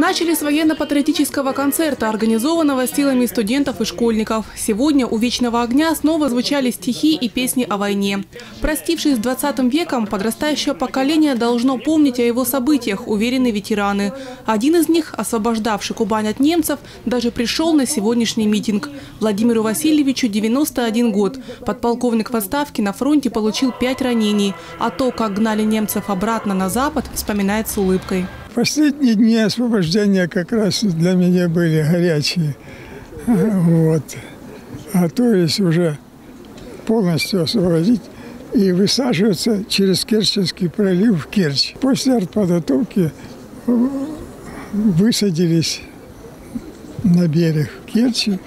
Начали с военно-патриотического концерта, организованного силами студентов и школьников. Сегодня у «Вечного огня» снова звучали стихи и песни о войне. Простившись с 20 веком, подрастающее поколение должно помнить о его событиях, уверены ветераны. Один из них, освобождавший Кубань от немцев, даже пришел на сегодняшний митинг. Владимиру Васильевичу 91 год. Подполковник в отставке на фронте получил 5 ранений. А то, как гнали немцев обратно на запад, вспоминает с улыбкой. Последние дни освобождения как раз для меня были горячие. Вот. А то есть уже полностью освободить и высаживаться через Керченский пролив в Керчь. После артподготовки высадились на берег Керчи.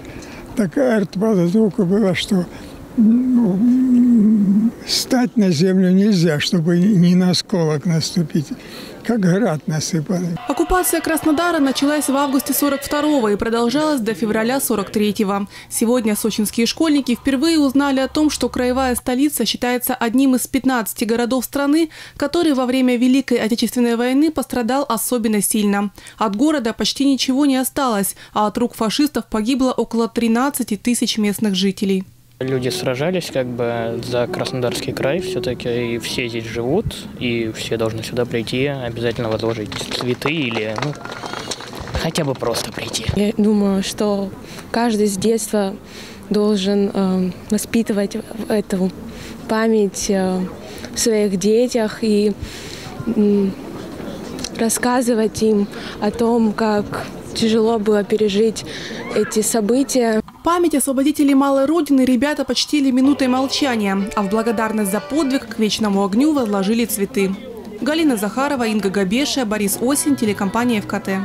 Такая артподготовка была, что стать на землю нельзя, чтобы не на осколок наступить. Как град насыпанный. Оккупация Краснодара началась в августе 42-го и продолжалась до февраля 43-го. Сегодня сочинские школьники впервые узнали о том, что краевая столица считается одним из 15 городов страны, который во время Великой Отечественной войны пострадал особенно сильно. От города почти ничего не осталось, а от рук фашистов погибло около 13 тысяч местных жителей. Люди сражались как бы за Краснодарский край все-таки, и все здесь живут, и все должны сюда прийти, обязательно возложить цветы или хотя бы просто прийти. Я думаю, что каждый с детства должен воспитывать эту память в своих детях и рассказывать им о том, как тяжело было пережить эти события. Память освободителей малой родины ребята почтили минутой молчания, а в благодарность за подвиг к вечному огню возложили цветы. Галина Захарова, Инга Габеша, Борис Осень, телекомпания «Эфкате».